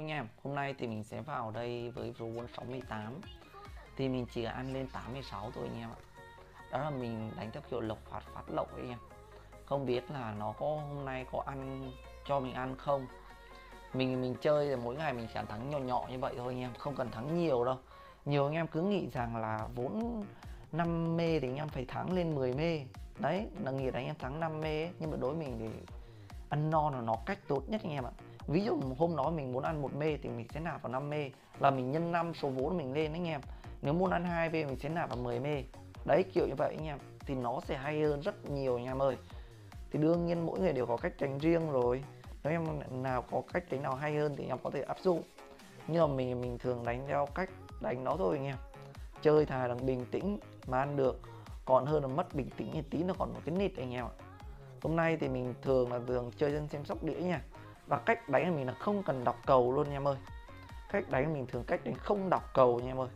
anh em, hôm nay thì mình sẽ vào đây với số vốn 68. Thì mình chỉ ăn lên 86 thôi anh em ạ. Đó là mình đánh theo kiểu lộc phát lộc anh em. Không biết là nó có hôm nay có ăn cho mình ăn không. Mình chơi là mỗi ngày mình sẽ thắng nhỏ nhỏ như vậy thôi anh em, không cần thắng nhiều đâu. Nhiều anh em cứ nghĩ rằng là vốn 5 mê thì anh em phải thắng lên 10 mê. Đấy, là nghĩ là anh em thắng 5 mê ấy. Nhưng mà đối với mình thì ăn no là nó cách tốt nhất anh em ạ. Ví dụ hôm đó mình muốn ăn 1 mê thì mình sẽ nạp vào 5 mê, là mình nhân 5 số vốn mình lên anh em. Nếu muốn ăn 2 mê mình sẽ nạp vào 10 mê. Đấy, kiểu như vậy anh em, thì nó sẽ hay hơn rất nhiều anh em ơi. Thì đương nhiên mỗi người đều có cách đánh riêng rồi. Nếu em nào có cách đánh nào hay hơn thì em có thể áp dụng. Nhưng mà mình thường đánh theo cách đánh nó thôi anh em. Chơi thà là bình tĩnh mà ăn được, còn hơn là mất bình tĩnh như tí nó còn một cái nịt anh em ạ. Hôm nay thì mình thường chơi dân xem sóc đĩa nha. Và cách đánh của mình là không cần đọc cầu luôn nha em ơi. Cách đánh của mình thường cách đánh không đọc cầu nha em ơi.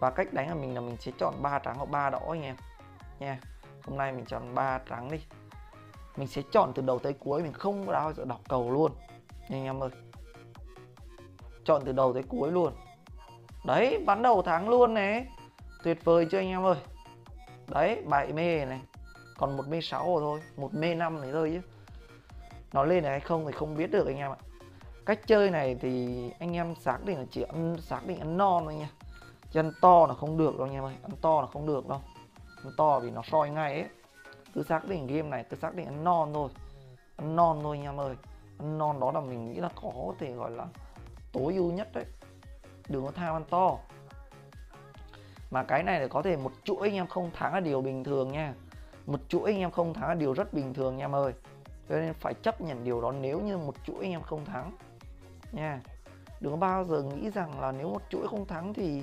Và cách đánh của mình là mình sẽ chọn 3 trắng hoặc 3 đỏ anh em nha. Hôm nay mình chọn 3 trắng đi. Mình sẽ chọn từ đầu tới cuối, mình không có bao giờ đọc cầu luôn anh em ơi. Chọn từ đầu tới cuối luôn. Đấy, ván đầu thắng luôn này. Tuyệt vời chưa anh em ơi. Đấy, 7 mê này. Còn 1 mê 6 rồi thôi, 1 mê 5 này thôi chứ. Nó lên này hay không thì không biết được anh em ạ. Cách chơi này thì anh em xác định là chỉ xác định ăn non thôi nha. Chứ ăn to là không được đâu anh em ơi, ăn to là không được đâu. Ăn to vì nó soi ngay ấy. Cứ xác định game này, cứ xác định ăn non thôi. Ăn non thôi anh em ơi. Ăn non đó là mình nghĩ là có thể gọi là tối ưu nhất đấy. Đừng có tham ăn to. Mà cái này là có thể một chuỗi anh em không thắng là điều bình thường nha. Một chuỗi anh em không thắng là điều rất bình thường anh em ơi. Cho nên phải chấp nhận điều đó nếu như một chuỗi anh em không thắng nha. Đừng có bao giờ nghĩ rằng là nếu một chuỗi không thắng thì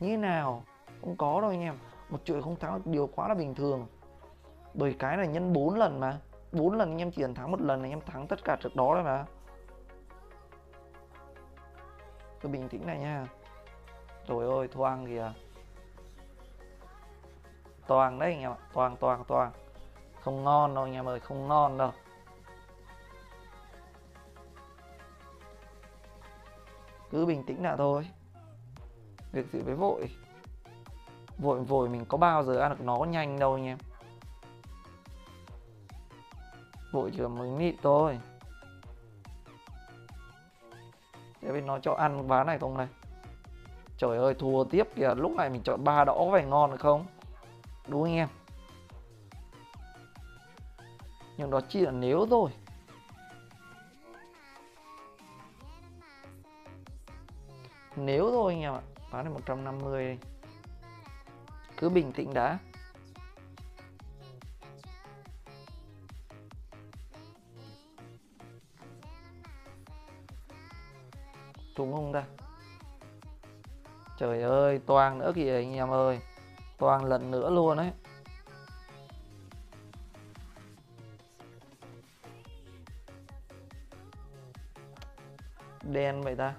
như thế nào. Không có đâu anh em. Một chuỗi không thắng là điều quá là bình thường. Bởi cái này nhân 4 lần mà. 4 lần anh em chỉ cần thắng một lần là anh em thắng tất cả trước đó rồi mà. Tôi bình tĩnh này nha. Trời ơi, thoang kìa. Toàn đấy anh em ạ, toàn. Không ngon đâu anh em ơi, không ngon đâu. Cứ bình tĩnh là thôi. Việc gì phải vội. Vội mình có bao giờ ăn được nó nhanh đâu anh em. Vội chỉ là mới nịt thôi. Để bên nó cho ăn ván này không này. Trời ơi, thua tiếp kìa. Lúc này mình chọn 3 đỏ phải ngon được không? Đúng anh em. Nhưng đó chỉ là nếu thôi. Nếu thôi anh em ạ. Ván này 150 đây. Cứ bình tĩnh đã. Trúng không ta? Trời ơi, toang nữa kìa anh em ơi. Toang lần nữa luôn đấy. Đen vậy ta.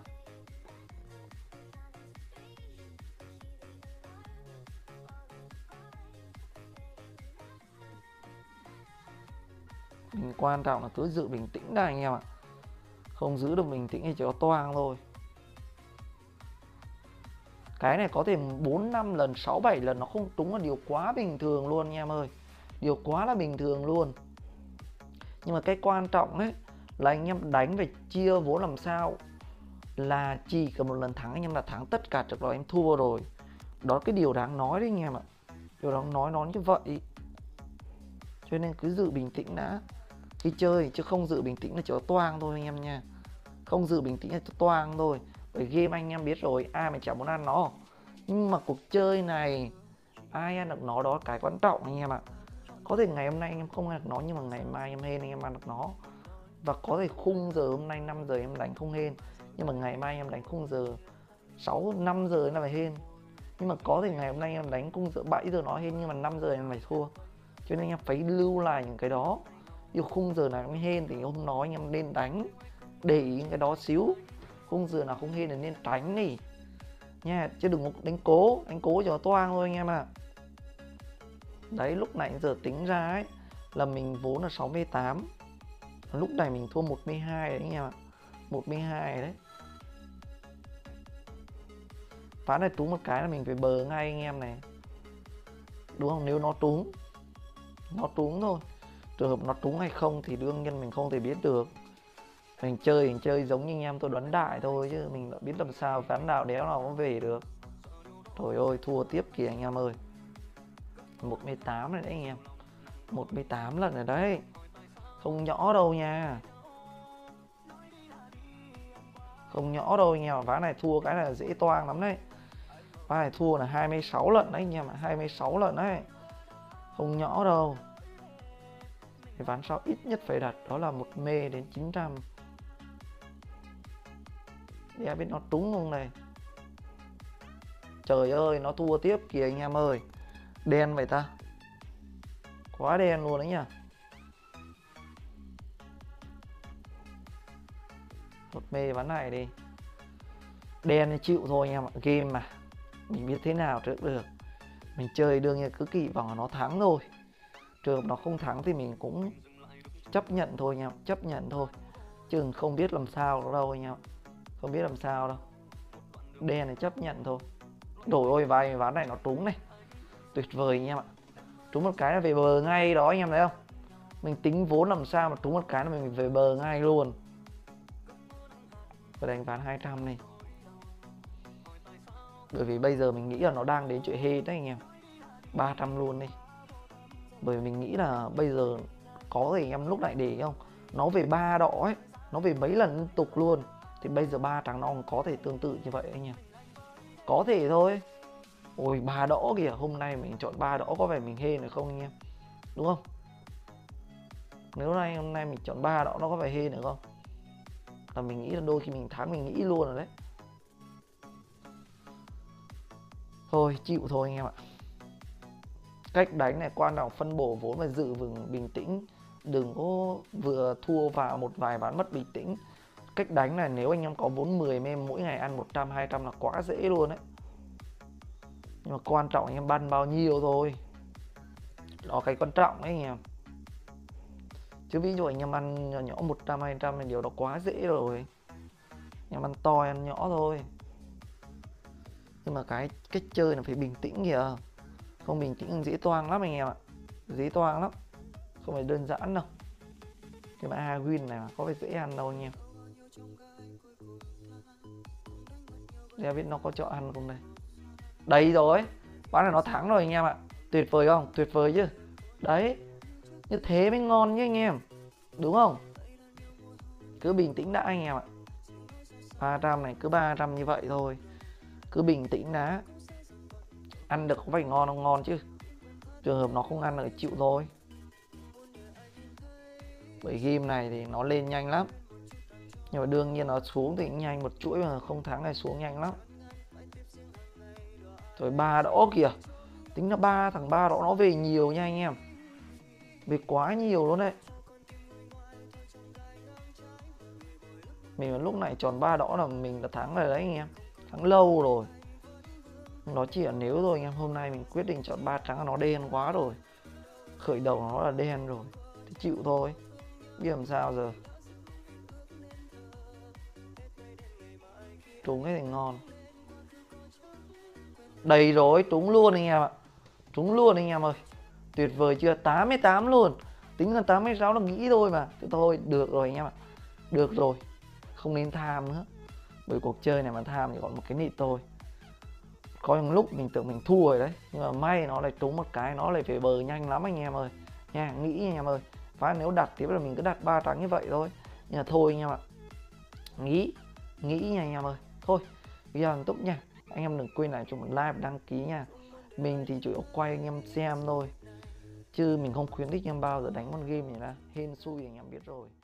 Mình quan trọng là cứ giữ bình tĩnh đã anh em ạ. Không giữ được bình tĩnh thì chỉ có toang thôi. Cái này có thể 4, 5 lần, 6, 7 lần nó không trúng là điều quá bình thường luôn anh em ơi. Điều quá là bình thường luôn. Nhưng mà cái quan trọng ấy là anh em đánh về chia vốn làm sao là chỉ cần một lần thắng anh em là thắng tất cả trước đó em thua rồi. Đó là cái điều đáng nói đấy anh em ạ. Điều đáng nói nó như vậy. Cho nên cứ giữ bình tĩnh đã khi chơi, chứ không giữ bình tĩnh là chỉ có toang thôi anh em nha. Không giữ bình tĩnh là chỉ có toang thôi. Bởi game anh em biết rồi, ai mà chả muốn ăn nó. Nhưng mà cuộc chơi này ai ăn được nó đó là cái quan trọng anh em ạ. Có thể ngày hôm nay anh em không ăn được nó, nhưng mà ngày mai em hên anh em ăn được nó. Và có thể khung giờ hôm nay 5 giờ em đánh không hên, nhưng mà ngày mai em đánh khung giờ 5 giờ em phải hên. Nhưng mà có thể ngày hôm nay em đánh khung giờ 7 giờ nó hên, nhưng mà 5 giờ em phải thua. Cho nên em phải lưu lại những cái đó. Điều khung giờ nào em hên thì hôm nói anh em nên đánh. Để ý cái đó xíu. Khung giờ nào không hên thì nên tránh đi nha. Chứ đừng đánh cố cho toang thôi anh em ạ. Đấy, lúc nãy giờ tính ra ấy là mình vốn là 68. Lúc này mình thua 1 mê 2 đấy anh em ạ. 42 đấy. Ván này túng một cái là mình phải bờ ngay anh em này, đúng không? Nếu nó túng thôi. Trường hợp nó túng hay không thì đương nhiên mình không thể biết được. Mình chơi giống như anh em tôi đoán đại thôi, chứ mình đã biết làm sao ván nào đéo nào cũng về được. Trời ơi, thua tiếp kìa anh em ơi. 118 này đấy anh em, 118 lần rồi đấy, không nhỏ đâu nha, không nhỏ đâu anh em. Ván này thua cái là dễ toang lắm đấy. Ván này thua là 26 lần đấy anh em ạ, 26 lần đấy, không nhỏ đâu. Cái ván sau ít nhất phải đặt đó là 1 mê đến 900. Để biết nó trúng không này. Trời ơi, nó thua tiếp kìa anh em ơi. Đen vậy ta, quá đen luôn đấy nhỉ. Một mê ván này đi, đen chịu thôi anh em ạ. Game mà, mình biết thế nào trước được. Mình chơi đương nhiên cứ kỳ vọng nó thắng thôi. Trường hợp nó không thắng thì mình cũng chấp nhận thôi anh em, chấp nhận thôi, chứ không biết làm sao đâu anh em, không biết làm sao đâu. Đen này chấp nhận thôi. Đổi ôi, vài ván này nó trúng này, tuyệt vời anh em ạ. Trúng một cái là về bờ ngay đó anh em thấy không? Mình tính vốn làm sao mà trúng một cái là mình về bờ ngay luôn. Và đánh ván 200 này, bởi vì bây giờ mình nghĩ là nó đang đến chuyện hê đấy anh em. 300 luôn đi, bởi vì mình nghĩ là bây giờ có thì em lúc lại để không, nó về 3 đỏ ấy, nó về mấy lần liên tục luôn, thì bây giờ 3 trắng nó cũng có thể tương tự như vậy anh em, có thể thôi. Ôi 3 đỏ kìa, hôm nay mình chọn 3 đỏ có vẻ mình hên được không anh em, đúng không? Nếu nay hôm nay mình chọn 3 đỏ nó có vẻ hên được không? Là mình nghĩ là đôi khi mình thắng, mình nghĩ luôn rồi đấy. Thôi chịu thôi anh em ạ. Cách đánh này quan trọng, phân bổ vốn và giữ vững bình tĩnh, đừng có vừa thua vào một vài ván mất bình tĩnh. Cách đánh này nếu anh em có vốn 10 mê mỗi ngày ăn 100 200 là quá dễ luôn đấy. Nhưng mà quan trọng anh em ban bao nhiêu thôi, đó cái quan trọng đấy anh em. Chứ ví dụ anh em ăn nhỏ 100 200 thì điều đó quá dễ rồi. Anh em ăn to ăn nhỏ thôi. Nhưng mà cái cách chơi là phải bình tĩnh kìa. Không bình tĩnh dễ toang lắm anh em ạ, dễ toang lắm, không phải đơn giản đâu. Cái mã Awin này có phải dễ ăn đâu anh em. Để biết nó có cho ăn không đây. Đấy rồi, bán này nó thắng rồi anh em ạ. Tuyệt vời không? Tuyệt vời chứ. Đấy, như thế mới ngon chứ anh em, đúng không? Cứ bình tĩnh đã anh em ạ. 300 này cứ 300 như vậy thôi, cứ bình tĩnh đã. Ăn được có phải ngon không? Ngon chứ. Trường hợp nó không ăn được chịu thôi. Bởi game này thì nó lên nhanh lắm, nhưng mà đương nhiên nó xuống thì nhanh, một chuỗi mà không thắng này xuống nhanh lắm. Rồi 3 đỏ kìa. Tính là 3 thằng 3 đỏ nó về nhiều nha anh em, về quá nhiều luôn đấy. Mình lúc này tròn 3 đỏ là mình đã thắng rồi đấy anh em, thắng lâu rồi. Nó chỉ là nếu thôi anh em. Hôm nay mình quyết định chọn 3 trắng, nó đen quá rồi, khởi đầu nó là đen rồi thì chịu thôi, biết làm sao giờ. Trúng cái thì ngon. Đầy rồi, trúng luôn anh em ạ, trúng luôn anh em ơi. Tuyệt vời chưa, 88 luôn. Tính là 86 là nghĩ thôi mà. Thôi được rồi anh em ạ, được rồi, không nên tham nữa. Bởi cuộc chơi này mà tham thì còn một cái nịt thôi. Có những lúc mình tưởng mình thua rồi đấy, nhưng mà may nó lại trúng một cái, nó lại về bờ nhanh lắm anh em ơi nha. Nghĩ anh em ơi, và nếu đặt tiếp là mình cứ đặt 3 trắng như vậy thôi. Nhưng mà thôi anh em ạ, nghĩ nha anh em ơi. Thôi video làm túc nha anh em, đừng quên lại cho một like và đăng ký nha. Mình thì chủ yếu quay anh em xem thôi, chứ mình không khuyến khích anh em bao giờ đánh con game này ra hên xui anh em biết rồi.